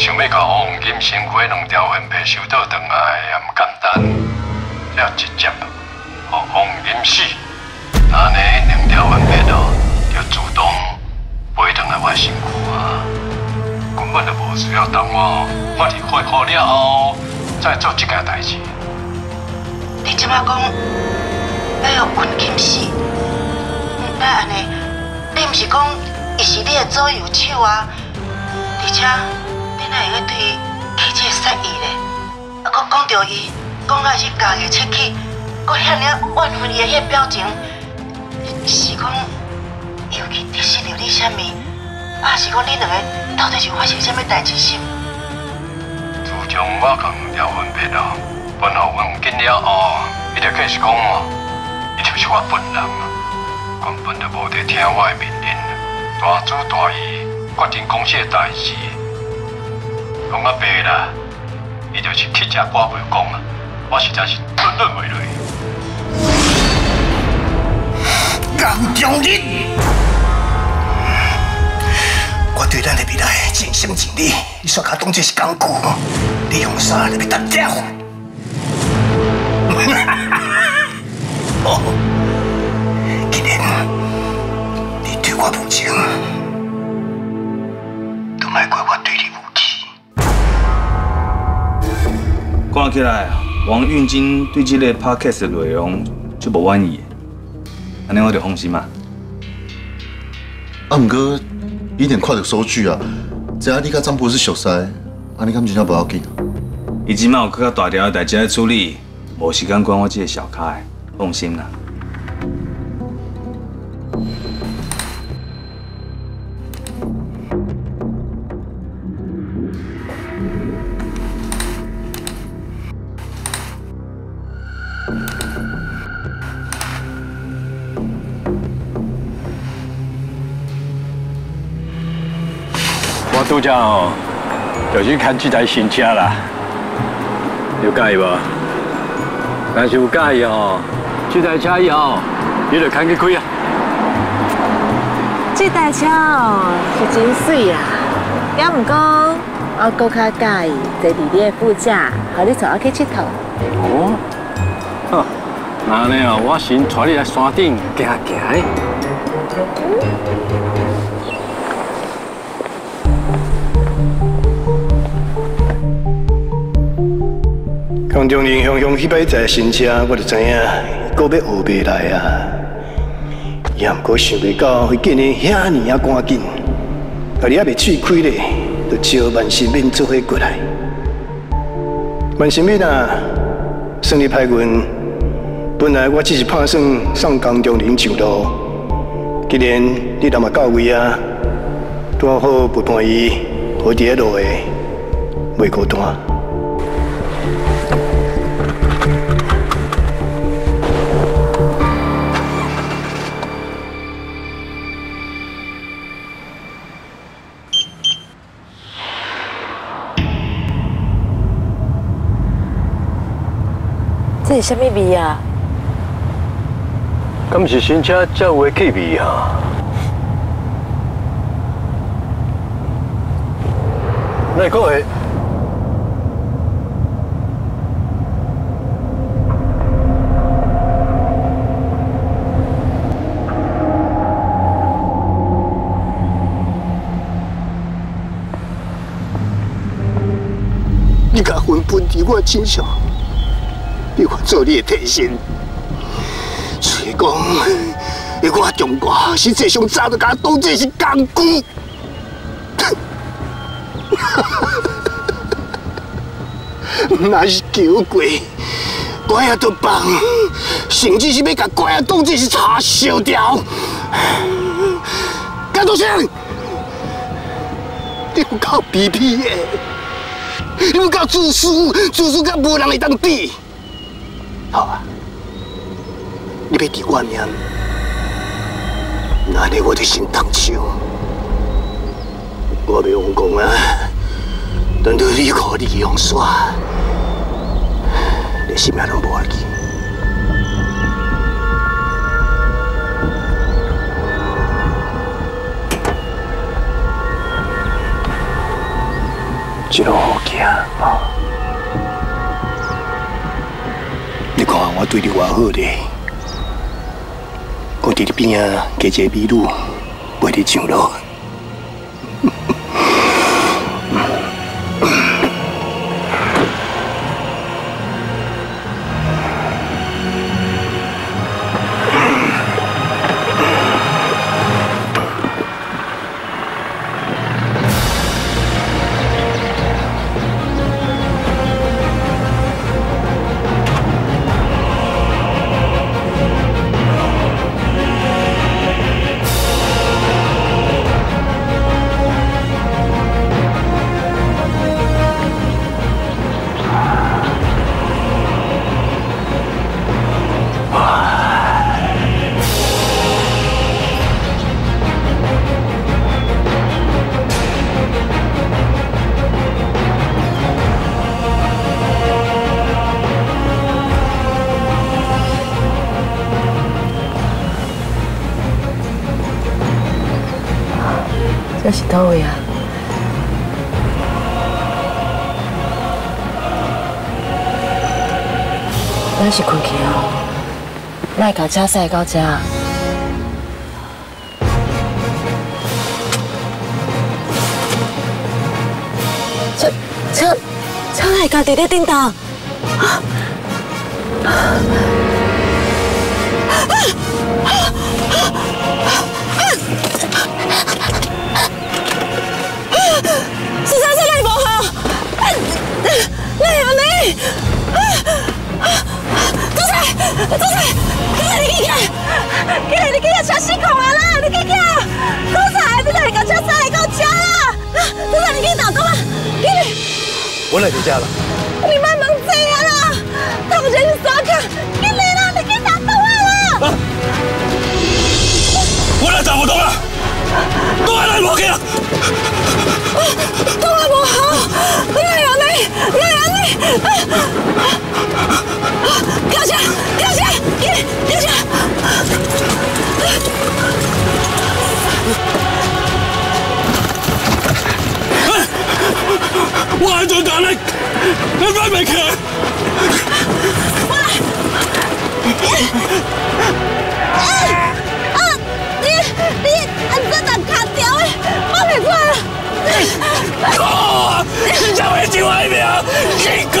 想要把王金生花两条原皮收倒转来也唔简单，要直接予王金死。那呢两条原皮哦，就主动飞转来我身躯啊，根本就无需要等我法力恢复了后再做这件代志。你即马讲要王金死，唔捌安尼，你唔是讲伊是你的左右手啊？ 而且，你哪会对伊起这个杀意呢？啊，搁讲到伊，讲到去家己切去，搁遐尔怨恨伊的迄表情，是讲伊有去得失着你啥物？啊，是讲恁两个到底是发生啥物代志是？自从我共廖文别了，分互王金了后，伊就继续讲哦，伊就是我本人啊，根本就无在听我的命令，大主大义。 决定公司的代志，讲啊白啦，伊就是乞食瓜袂讲啊，我实在是吞忍袂落。杨调你，我对咱的未来尽心尽力，你煞甲当作是工具，你用啥来要达掉？哦，既然你对我无情。 莫怪我对你无情。看起来王运金对这个 podcast 的内容就无满意，安尼我就放心嘛。啊，不过一点看到收据啊，只要你甲张博士熟识，安尼感情也不要紧。伊即卖有更加大条的代志要处理，无时间管我这个小咖的，放心啦。 拄则哦，就去看这台新车啦，有介意无？但是有介意哦，这台车以后你就看去开啊。这台车哦是真水啦，也唔过我搁较介意坐伫你的副驾，和你坐我去佚佗。哦，好，那呢哦，我先带你来山顶行行。 空中林雄雄迄摆坐新车，我就知影，搁要学袂来啊！也毋过想袂到会见你遐尼啊赶紧，啊你还袂喙开咧，就招万新敏做伙过来。万新敏啊，算你歹运，本来我只是拍算送空中林上路，既然你人嘛到位啊，拄好陪伴伊，好伫个路下袂孤单。 这是什么味啊？敢是新车才有的气味啊？哪个会？你甲分分伫我手上。 你我做你的替身，虽讲，我中国实际上早就甲当作是工具。那是求过，我也都放，甚至是要甲我也当作是柴烧掉。甘东升，你有够卑鄙的，你有够自私，自私到无人会当比。 好啊！你别提我名，那你我就先动手。我袂用功啊，等到你考你用耍，你性命拢无要紧。一路行嘛。你看我对你偌好咧，我伫你边啊加一个美女陪你上路。 这是倒位啊？咱是困去哦，莫甲车驶到遮。车系家己咧顶头。我来你家了。你卖忙这样啦，他们人是傻瓜，你来了，你给打到我了。我来打不动了，都还来我给了。都还我好，你来人呢，跳下，跳下，你跳下。我喺度打你，你翻嚟企！我嚟。啊！你真系卡掉诶，我嚟过啦。哥啊，你就会救我一命，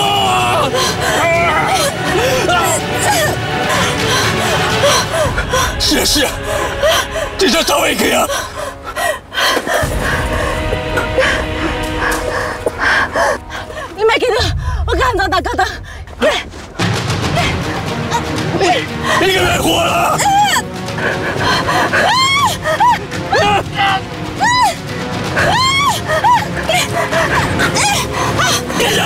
你哥啊！是啊是啊，你就走一去啊！ 你别紧张，我看到大哥的。你别活了！别走！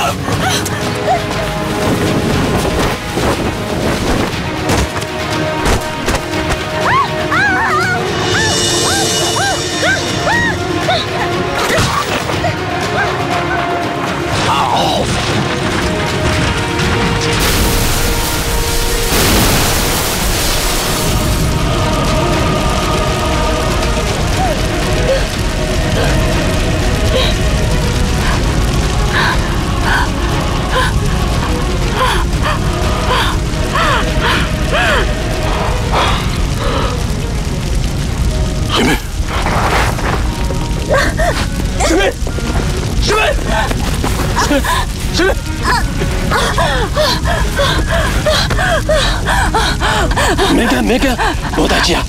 没干，无代志啊，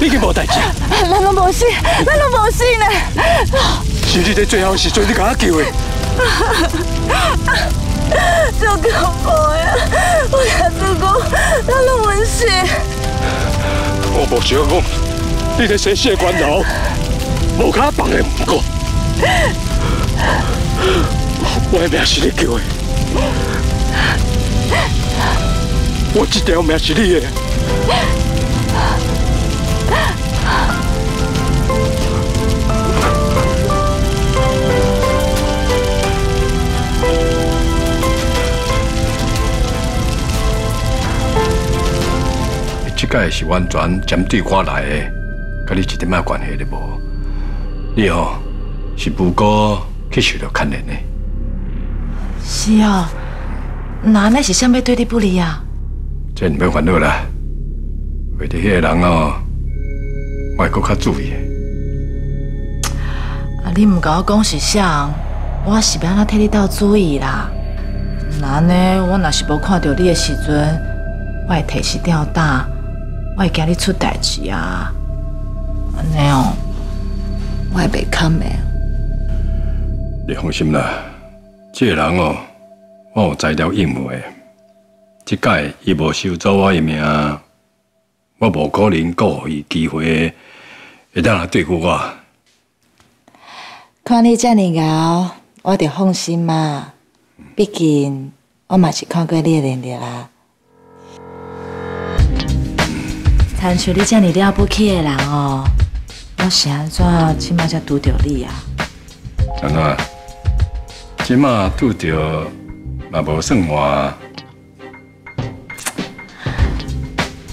已经无代志。咱拢无事，咱拢无事呢。是你在最后时阵，你甲我救的。足恐怖呀！我甲你讲，咱拢无事。我无想讲，你在生死关头，无卡放的唔过。我的命是你救的，我这条命是你的。 这届是完全针对我来的，跟你一点仔关系都无。你哦，是无辜去受到牵连的。是哦，那咱是想要对你不利啊？这唔要烦恼啦，为着迄个人哦，我会搁较注意。啊，你唔甲我讲是啥？我是要安怎替你斗主意啦？那呢，我若是无看到你的时阵，我会提心吊胆，我会惊你出代志啊。安尼哦，我会袂堪的。你放心啦。 这个人哦，我有材料应付的。这届伊无收走我的命，我无可能再给伊机会，会当来对付我。看你这么牛，我就放心嘛。毕竟我嘛是看过你的能力啦。参像你这么了不起的人哦，我是安怎即马才拄到你啊？安怎？ 即马拄到嘛无算我，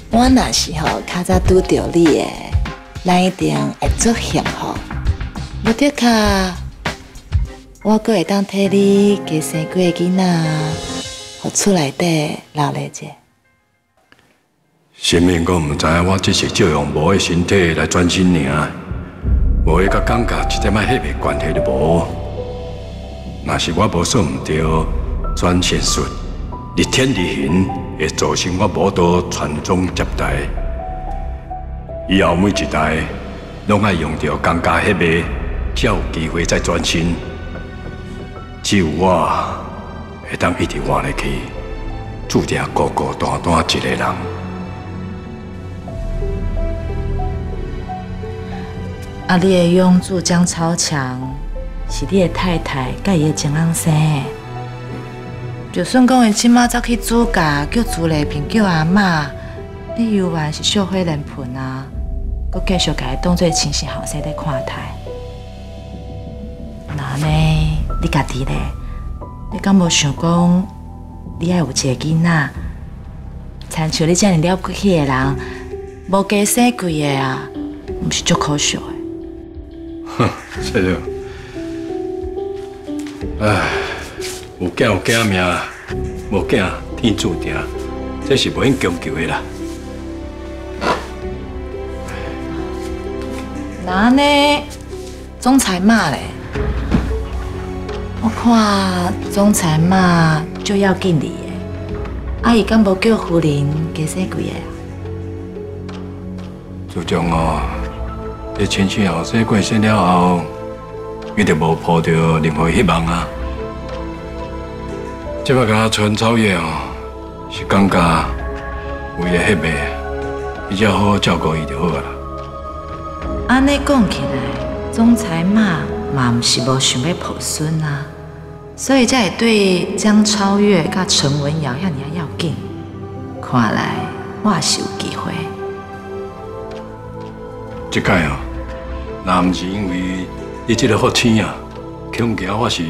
我那时候较早拄到你诶，咱一定会足幸福。无得卡，我阁会当替你加生几个囡仔，互厝内底劳累者。神明阁毋知影，我只是借用无诶身体来转身尔，无伊甲感觉一点仔迄个关系都无。 若是我无算唔对，转身术逆天逆行会造成我无多传宗接代。以后每一代拢爱用到江家迄个，才有机会再转身。只有我会当一直活落去，注定孤孤单单一个人。啊，你的永驻江超强。 是你的太太甲伊的情人生，就算讲伊即马走去主家叫朱丽萍叫阿嬷，你犹原是笑火连盆啊！阁继续甲伊当做亲生后生在看待。那呢，你家己咧，你敢无想讲，你爱有一个囡仔，参像你这样了不起的人，无加生几个啊，毋是足可惜的。哼，谢谢。 唉，有囝有囝命，无囝天注定，这是无用强求的啦。那呢，总裁妈嘞？我看总裁妈就要见你的，阿姨敢无叫夫人加生几个啊？自从哦，你亲戚后生过身了后。 一直无抱着任何希望啊！即摆甲陈超越哦，是感觉为了迄个，比较好好照顾伊就好啊。安尼讲起来，总裁嘛嘛毋是无想要抱孙啊，所以才会对江超越甲陈文瑶遐尔要紧。看来我也是有机会。即届哦，若毋是因为。 你这个福星啊，恐惊我是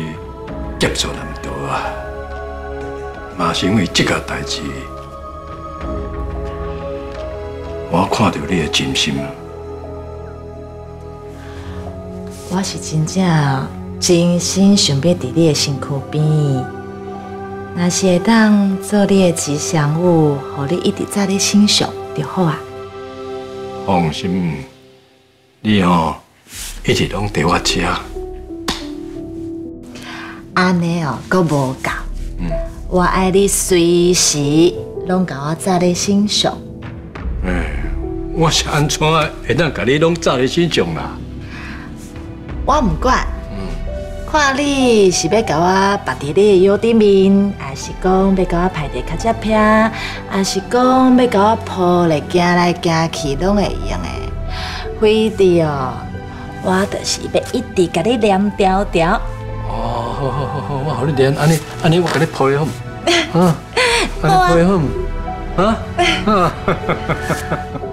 接受难度啊！嘛是因为这个代志，我看到你的真心啊！我是真正真心想要伫你的身躯边，若是会当做你的吉祥物，互你一直在你身上就好啊！放心，你哦。 一直拢在我吃，安尼哦，阁无够。我爱你随时拢甲我扎在身上。我是安怎会当甲你拢扎在身上啦？我唔管，看你是要甲我绑伫你腰顶面，还是讲要甲我排伫脚趾片，还是讲要甲我抱来行来行去，拢会用的。非得哦。 我就是要一直甲你黏条条。哦，好好好好，我互你黏，安尼我甲你配好唔？啊，安尼配好唔？啊，哈哈哈哈哈。